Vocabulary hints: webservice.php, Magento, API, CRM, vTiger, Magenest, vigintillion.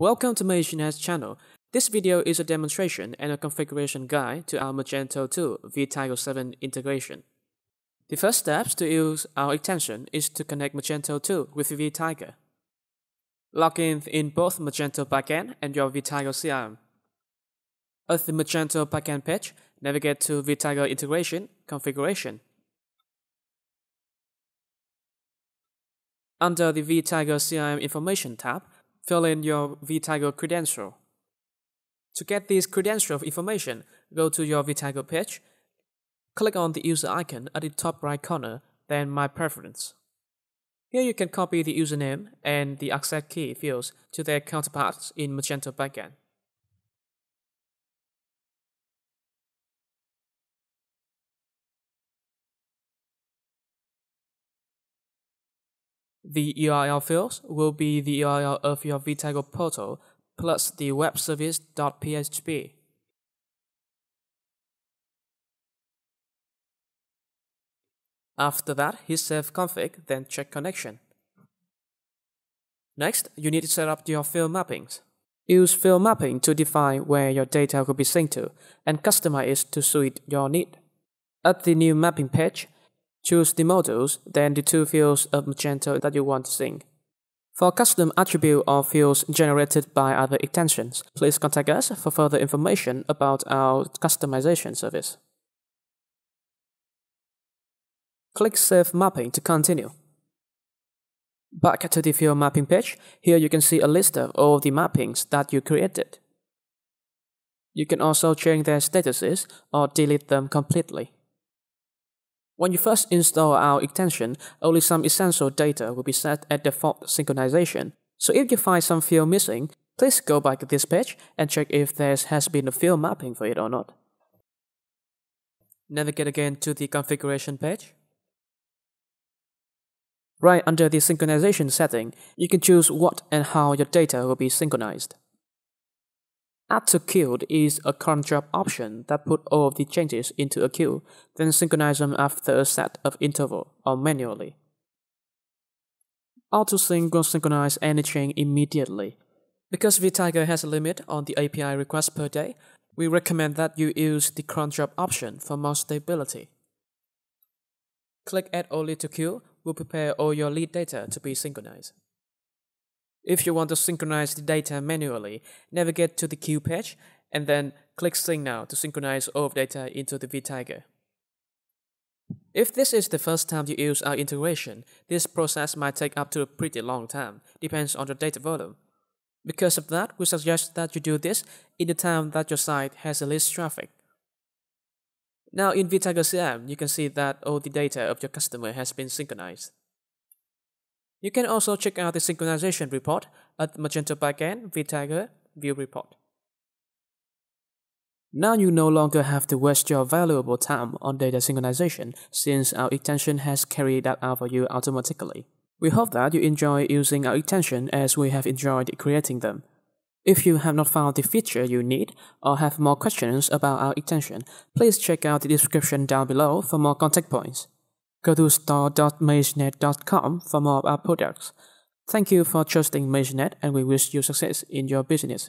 Welcome to Magenest channel. This video is a demonstration and a configuration guide to our Magento 2 vTiger 7 integration. The first steps to use our extension is to connect Magento 2 with vTiger. Log in both Magento backend and your vTiger CRM. At the Magento backend page, navigate to vTiger integration configuration. Under the vTiger CRM information tab, fill in your vTiger credential. To get this credential information, go to your vTiger page, click on the user icon at the top right corner, then My Preference. Here you can copy the username and the access key fields to their counterparts in Magento backend. The URL fields will be the URL of your vTiger portal plus the webservice.php. After that, hit save config, then check connection. Next, you need to set up your field mappings. Use field mapping to define where your data will be synced to and customize it to suit your need. At the new mapping page, choose the modules, then the two fields of Magento that you want to sync. For custom attribute or fields generated by other extensions, please contact us for further information about our customization service. Click Save Mapping to continue. Back to the field mapping page, here you can see a list of all the mappings that you created. You can also change their statuses or delete them completely. When you first install our extension, only some essential data will be set at default synchronization. So if you find some field missing, please go back to this page and check if there has been a field mapping for it or not. Navigate again to the configuration page. Right under the synchronization setting, you can choose what and how your data will be synchronized. Add to queue is a cron job option that puts all of the changes into a queue, then synchronize them after a set of interval or manually. Auto-sync will synchronize any change immediately. Because vTiger has a limit on the API requests per day, we recommend that you use the cron job option for more stability. Click Add Only to Queue will prepare all your lead data to be synchronized. If you want to synchronize the data manually, navigate to the queue page and then click Sync Now to synchronize all of data into the vTiger. If this is the first time you use our integration, this process might take up to a pretty long time, depends on your data volume. Because of that, we suggest that you do this in the time that your site has the least traffic. Now in vTiger CRM, you can see that all the data of your customer has been synchronized. You can also check out the synchronization report at Magento Backend vTiger View Report. Now you no longer have to waste your valuable time on data synchronization since our extension has carried that out for you automatically. We hope that you enjoy using our extension as we have enjoyed creating them. If you have not found the feature you need or have more questions about our extension, please check out the description down below for more contact points. Go to store.magenest.com for more of our products. Thank you for trusting Magenest and we wish you success in your business.